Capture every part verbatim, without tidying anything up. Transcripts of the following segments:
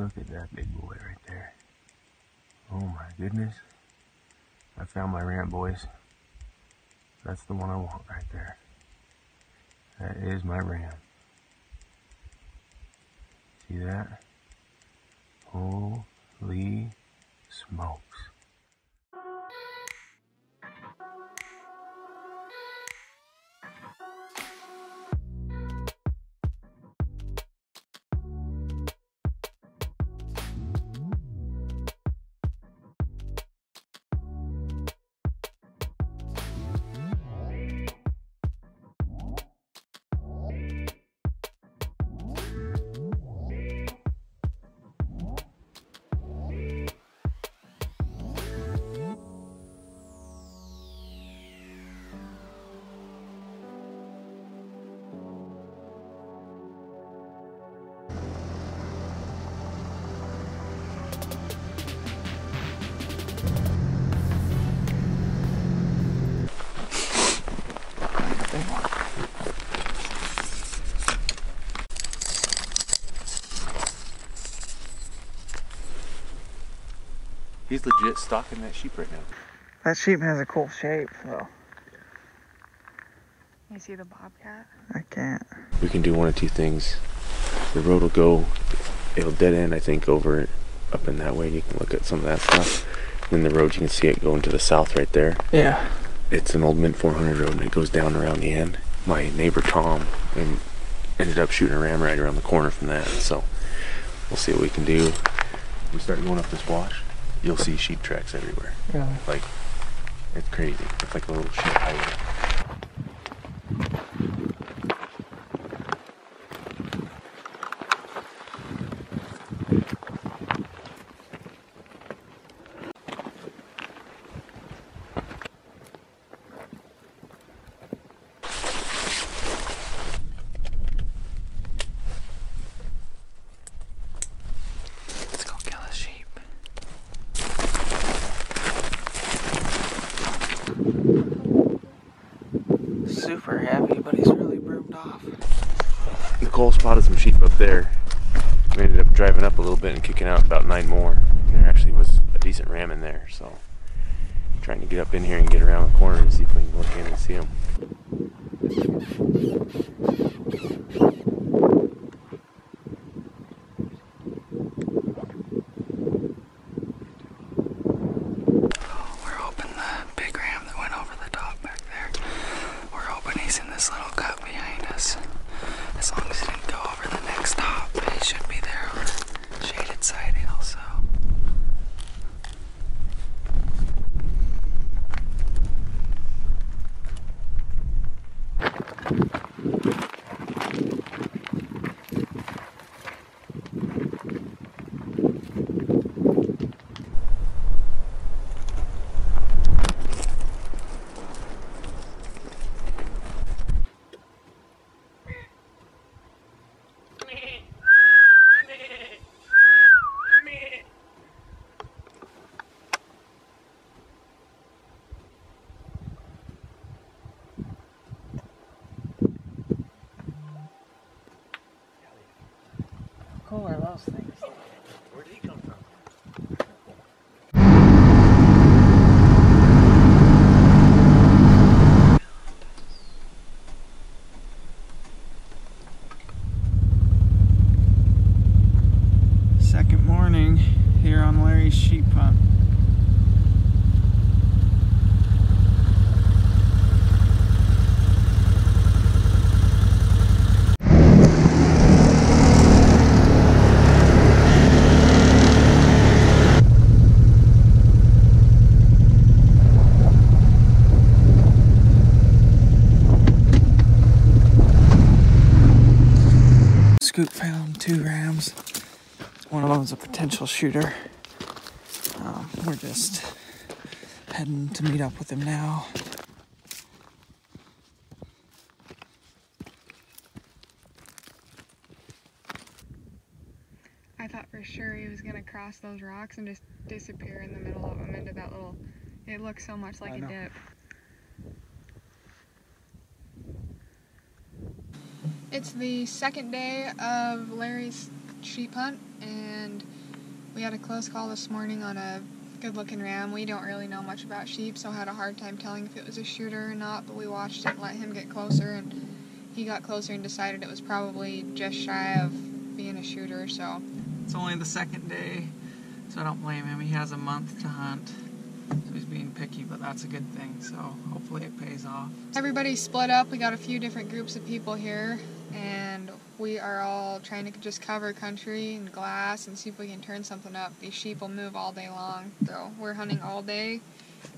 Look at that big boy right there. Oh my goodness. I found my ramp, boys. That's the one I want right there. That is my ram. See that? Holy smokes. He's legit stalking that sheep right now. That sheep has a cool shape, though. You see the bobcat? I can't. We can do one of two things. The road will go, it'll dead end, I think, over up in that way. You can look at some of that stuff. And then the road, you can see it going to the south right there. Yeah. It's an old Mint four hundred road, and it goes down around the end. My neighbor Tom ended up shooting a ram right around the corner from that. So we'll see what we can do. We start going up this wash. You'll see sheep tracks everywhere. Yeah. Like, it's crazy. It's like a little shit highway. Spotted some sheep up there. We ended up driving up a little bit and kicking out about nine more. And there actually was a decent ram in there, so I'm trying to get up in here and get around the corner and see if we can look in and see them. We're hoping the big ram that went over the top back there, we're hoping he's in this little cut behind us. As long as he didn't go over the next top, he should be there on the shaded side also. Found two rams. One of them's a potential shooter. Um, we're just heading to meet up with him now. I thought for sure he was gonna cross those rocks and just disappear in the middle of them into that little. It looks so much like I a know. dip. It's the second day of Larry's sheep hunt, and we had a close call this morning on a good-looking ram. We don't really know much about sheep, so had a hard time telling if it was a shooter or not, but we watched it and let him get closer, and he got closer and decided it was probably just shy of being a shooter, so. It's only the second day, so I don't blame him. He has a month to hunt. So he's being picky, but that's a good thing, so hopefully it pays off. Everybody split up. We got a few different groups of people here, and we are all trying to just cover country and glass and see if we can turn something up. These sheep will move all day long, so we're hunting all day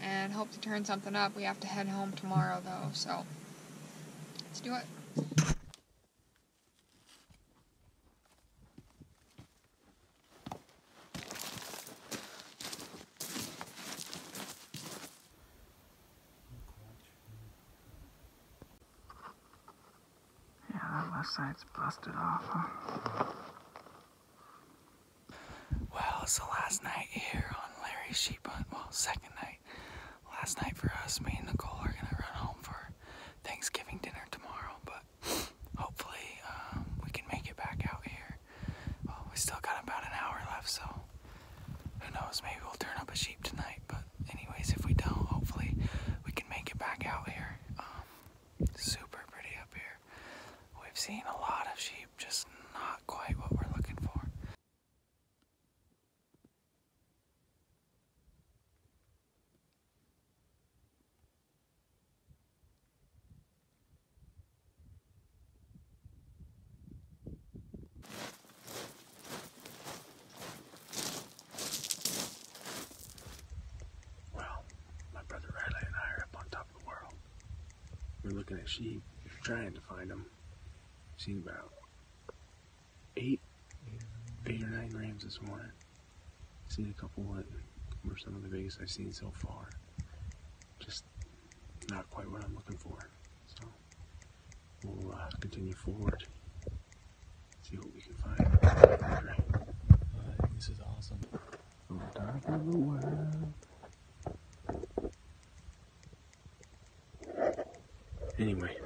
and hope to turn something up. We have to head home tomorrow, though, so let's do it. Side's busted off, huh? Well, it's the last night here on Larry's sheep hunt. Well, second night. Last night for us, me and Nicole are gonna run home for Thanksgiving dinner tomorrow, but hopefully um, we can make it back out here. Well, we still got about an hour left, so who knows, maybe we'll turn up a sheep tonight, but anyways, if we don't, hopefully we can make it back out here. Um, super pretty up here. We've seen a lot of sheep, just not quite what we're looking for. Well, my brother Riley and I are up on top of the world. We're looking at sheep, we're trying to find them. Seen about eight, eight or nine rams this morning. Seen a couple that were some of the biggest I've seen so far. Just not quite what I'm looking for. So we'll uh, continue forward, see what we can find. Uh, this is awesome. On the top of the world. Anyway.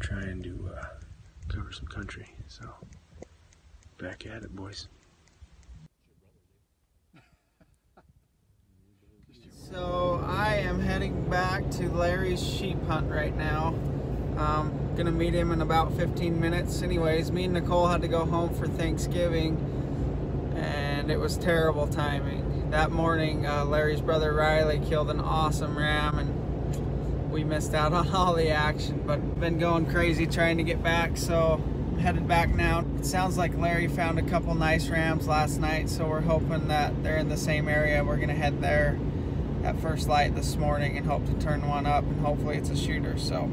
Trying to uh, cover some country, so back at it, boys. So I am heading back to Larry's sheep hunt right now. Um, gonna meet him in about fifteen minutes. Anyways, me and Nicole had to go home for Thanksgiving, and it was terrible timing. That morning, uh, Larry's brother Riley killed an awesome ram, and we missed out on all the action, but been going crazy trying to get back, so I'm headed back now. It sounds like Larry found a couple nice rams last night, so we're hoping that they're in the same area. We're gonna head there at first light this morning and hope to turn one up, and hopefully it's a shooter, so.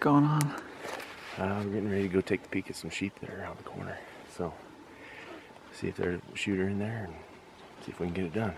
Going on? Uh, we're getting ready to go take a peek at some sheep that are around the corner. So, see if there's a shooter in there and see if we can get it done.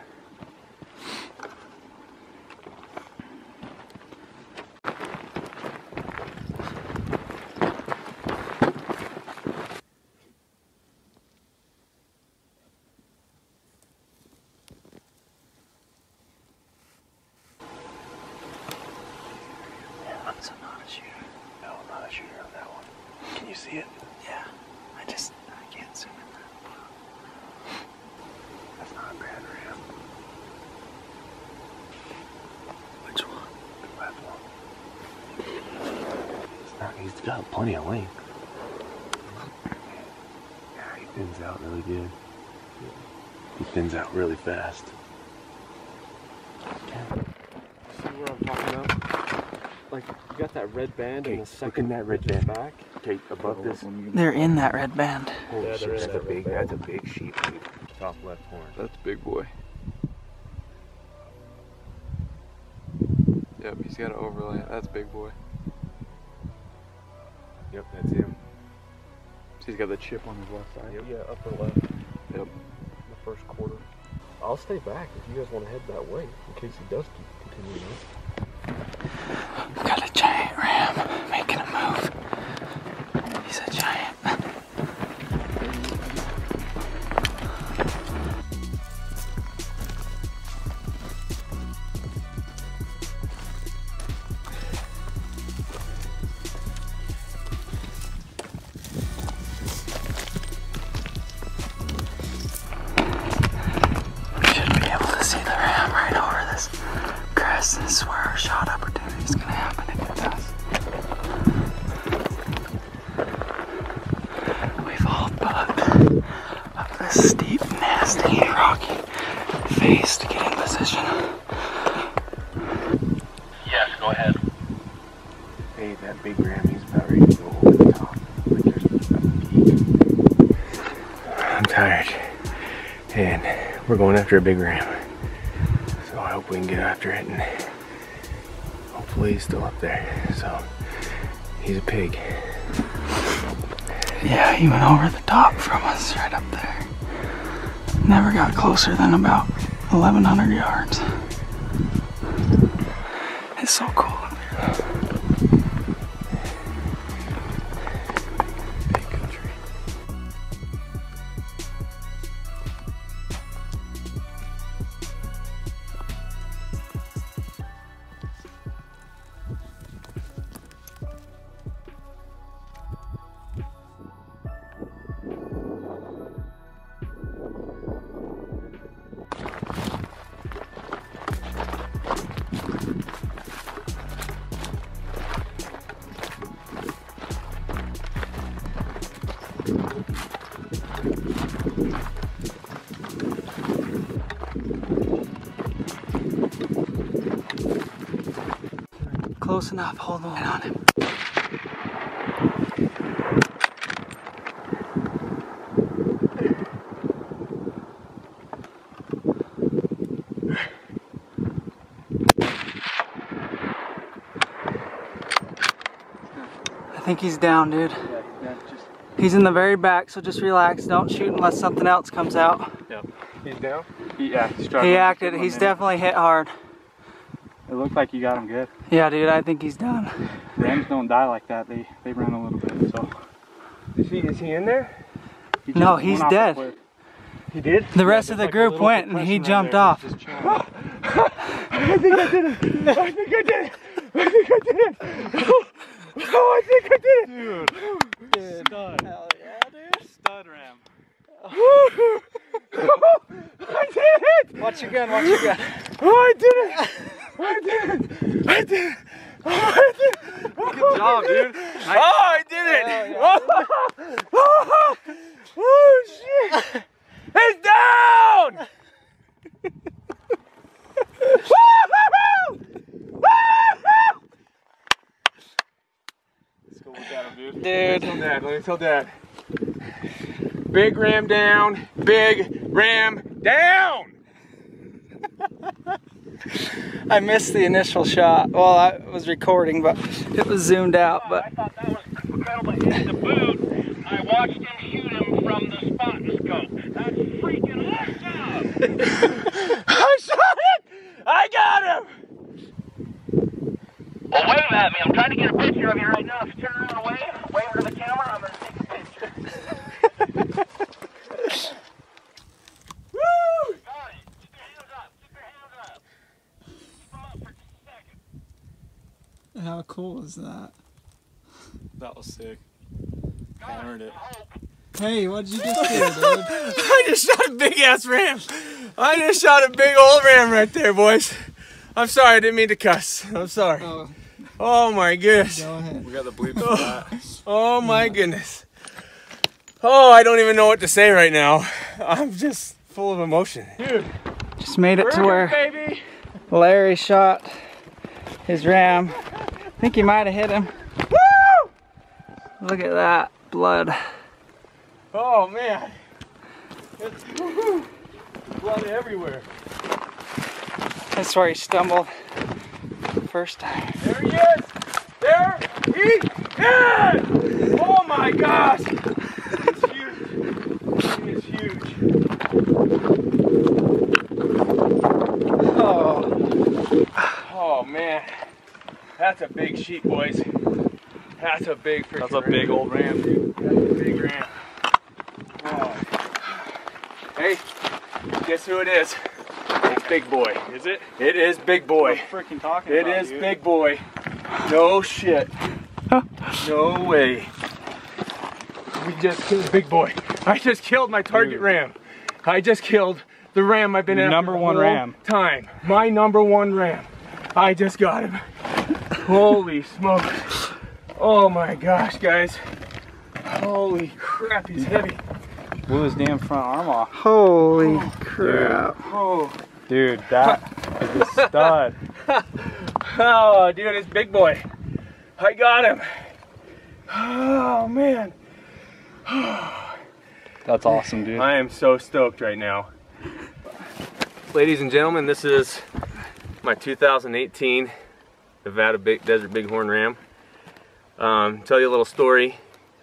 He's got plenty of length. Yeah, he thins out really good. He thins out really fast. Okay. See what I'm talking about? Like, you got that red band in the second. Look in that red band. Back. Okay, above this. They're in that red band. Holy yeah, shit, that's a, big, that's a big sheep. Dude. Top left horn. That's Big Boy. Yep, he's got an overlay. That's Big Boy. Yep, that's him. So he's got the chip on his left side? Yep. Yeah, upper left. Yep. The first quarter. I'll stay back if you guys want to head that way, in case he does continue on. We've got a giant ram making a move. He's a giant. this steep, nasty, rocky face to get in position. Yes, go ahead. Hey, that big Grammy's about ready to go over the top. Like there's about to I'm tired, and we're going after a big ram. So I hope we can get after it, and hopefully he's still up there. So he's a pig. Yeah, he went over the top from us right up there. Never got closer than about eleven hundred yards. It's so cool up here. Big country. Close enough, hold on on him. I think he's down, dude. He's in the very back, so just relax. Don't shoot unless something else comes out. Yep. He's down? Yeah, he's struggling. He acted. He's definitely hit hard. It looked like you got him good. Yeah, dude, I think he's done. Rams don't die like that. They they run a little bit. So is he is he in there? He no, he's dead. The he did. The rest yeah, of the like group went, and he jumped right off. I think I did it. I think I did it. I think I did it. Oh, I think I did it! Dude, dude. Stud. Hell yeah, dude. Stud ram. Oh. I did it! Watch your gun, watch your gun. Oh, I did it! I did it! I did it! Oh, I did it! Oh, good job, dude. I, oh, I did it! Oh, yeah, I did it. Oh, oh, shit! It's down! Dude, let me tell dad, let me tell dad. Big ram down, big ram down! I missed the initial shot. Well, I was recording, but it was zoomed out. But I thought that was incredible. Hit the boot. I watched him shoot him from the spot and scope. That's freaking awesome! I shot it! I got him! Well, wave at me. I'm trying to get a picture of you right now. If you turn around and wave, wave to the camera, I'm going to take a picture. Woo! Got it. Keep your hands up. Keep your hands up. Keep them up for just a second. How cool is that? That was sick. I heard it. Hey, what did you just do, dude? I just shot a big-ass ram. I just shot a big old ram right there, boys. I'm sorry, I didn't mean to cuss. I'm sorry. Oh, oh my goodness. Go ahead. We got the bleep for that. Oh my goodness. Oh, I don't even know what to say right now. I'm just full of emotion. Dude. Just made it to where baby. Larry shot his ram. I think he might have hit him. Woo! Look at that blood. Oh man. It's woo-hoo. Blood everywhere. That's where he stumbled the first time. There he is! There he is! Oh my gosh! It's huge. It's huge. Oh. Oh man. That's a big sheep, boys. That's a big freaking That's a ram. Big old ram, dude. That's a big ram. Oh. Hey, guess who it is? It's Big Boy. Is it? It is Big Boy. What freaking talking about, It is dude. Big Boy. No shit. No way. We just killed Big Boy. I just killed my target dude. ram. I just killed the ram I've been after number one ram time. My number one ram. I just got him. Holy smokes. Oh my gosh, guys. Holy crap, he's heavy. blew his damn front arm off. Holy oh, crap. Dude. Oh. Dude, that is a stud. Oh, dude, it's Big Boy. I got him. Oh, man. That's awesome, dude. I am so stoked right now. Ladies and gentlemen, this is my two thousand eighteen Nevada big, desert bighorn ram. Um, tell you a little story.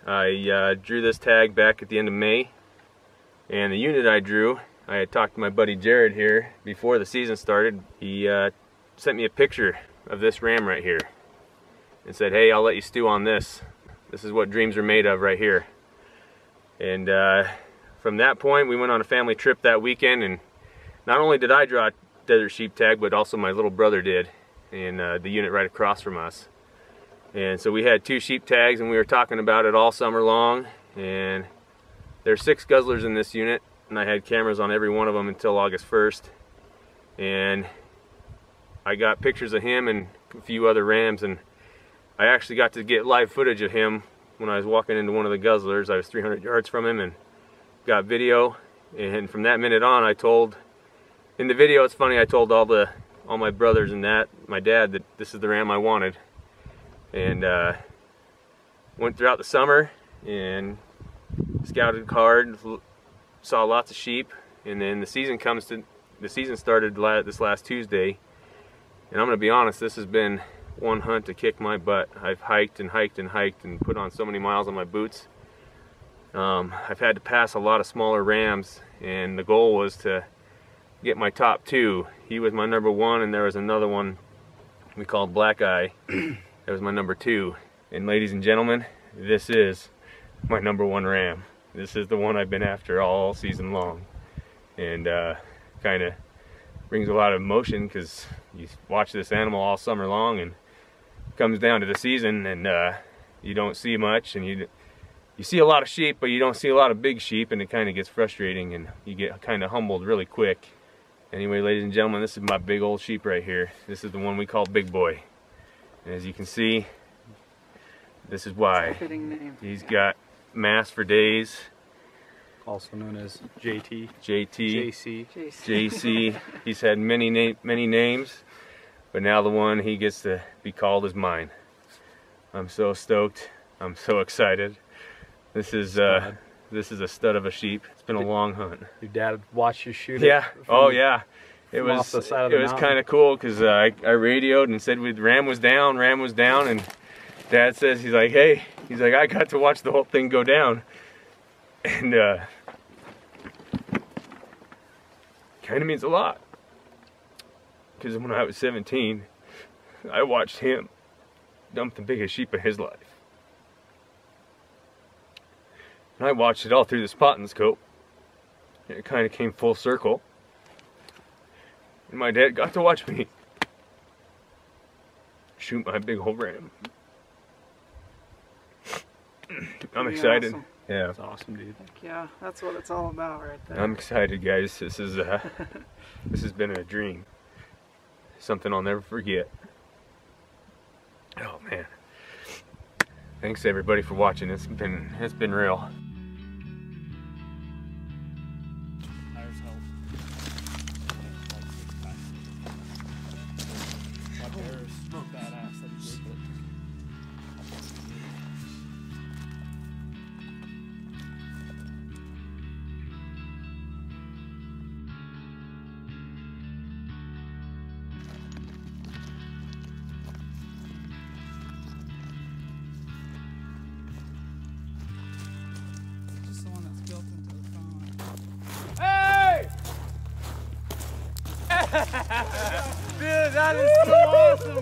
I uh, drew this tag back at the end of May, and the unit I drew, I had talked to my buddy Jared here before the season started. He uh, sent me a picture of this ram right here and said, hey, I'll let you stew on this. This is what dreams are made of right here. And uh, from that point, we went on a family trip that weekend, and not only did I draw a desert sheep tag, but also my little brother did, and uh, the unit right across from us. And so we had two sheep tags, and we were talking about it all summer long, and there's six guzzlers in this unit, and I had cameras on every one of them until August first, and I got pictures of him and a few other rams, and I actually got to get live footage of him when I was walking into one of the guzzlers. I was three hundred yards from him and got video, and from that minute on, I told, in the video it's funny, I told all the all my brothers and that, my dad, that this is the ram I wanted. And uh, went throughout the summer and scouted hard, saw lots of sheep, and then the season comes to the season started this last Tuesday, and I'm gonna be honest, this has been one hunt to kick my butt. I've hiked and hiked and hiked and put on so many miles on my boots. Um, I've had to pass a lot of smaller rams, and the goal was to get my top two. He was my number one, and there was another one we called Black Eye. That was my number two. And ladies and gentlemen, this is my number one ram. This is the one I've been after all season long. And uh, kind of brings a lot of emotion, because you watch this animal all summer long, and it comes down to the season, and uh, you don't see much, and you you see a lot of sheep, but you don't see a lot of big sheep, and it kind of gets frustrating, and you get kind of humbled really quick. Anyway, ladies and gentlemen, this is my big old sheep right here. This is the one we call Big Boy. And as you can see, this is why. He's got mass for days. Also known as J T. J T. J C. J C. He's had many, na many names, but now the one he gets to be called is mine. I'm so stoked. I'm so excited. This is uh, this is a stud of a sheep. It's been a long hunt. Your dad watched you shoot it? Yeah. Oh, yeah. It was it was kind of cool, because uh, I, I radioed and said ram was down, ram was down, and Dad says, he's like, hey, he's like, I got to watch the whole thing go down, and uh, kind of means a lot, because when I was seventeen, I watched him dump the biggest sheep of his life, and I watched it all through the spotting scope, and it kind of came full circle. And my dad got to watch me shoot my big old ram. I'm excited. Awesome. Yeah. That's awesome, dude. Heck yeah, that's what it's all about right there. I'm excited, guys. This is uh, this has been a dream. Something I'll never forget. Oh man. Thanks everybody for watching. It's been it's been real. Dude, that is so awesome,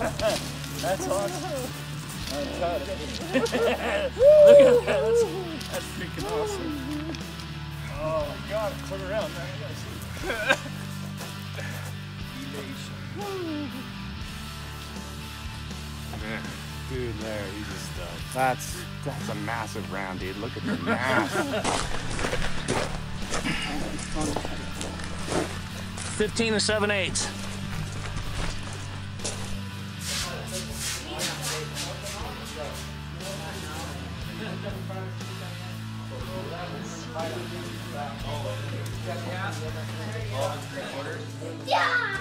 the head. That's awesome. I'm proud of it. Look at that. That's, that's freaking awesome. Oh, Oh my God, it's coming around. Now you guys see. Elation. Woo. Man. Dude, Larry, he's just done. That's, that's a massive round, dude. Look at the mass. fifteen and seven eighths. Yeah!